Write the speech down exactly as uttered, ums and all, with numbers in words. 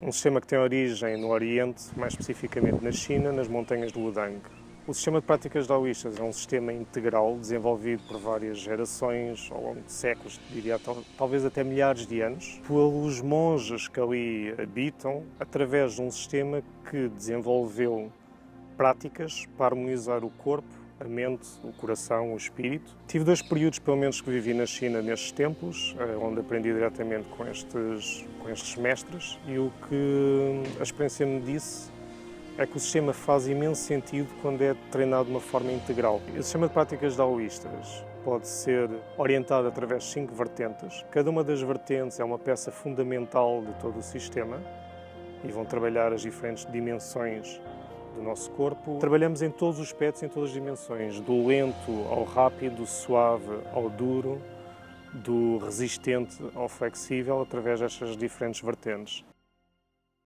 Um sistema que tem origem no Oriente, mais especificamente na China, nas montanhas do Wudang. O sistema de práticas daoístas é um sistema integral desenvolvido por várias gerações, ao longo de séculos, diria talvez até milhares de anos, pelos monges que ali habitam, através de um sistema que desenvolveu práticas para harmonizar o corpo, a mente, o coração, o espírito. Tive dois períodos, pelo menos, que vivi na China nestes templos, onde aprendi diretamente com estes, com estes mestres, e o que a experiência me disse é que o sistema faz imenso sentido quando é treinado de uma forma integral. O sistema de práticas daoístas pode ser orientado através de cinco vertentes. Cada uma das vertentes é uma peça fundamental de todo o sistema e vão trabalhar as diferentes dimensões do nosso corpo. Trabalhamos em todos os aspectos, em todas as dimensões, do lento ao rápido, do suave ao duro, do resistente ao flexível, através destas diferentes vertentes.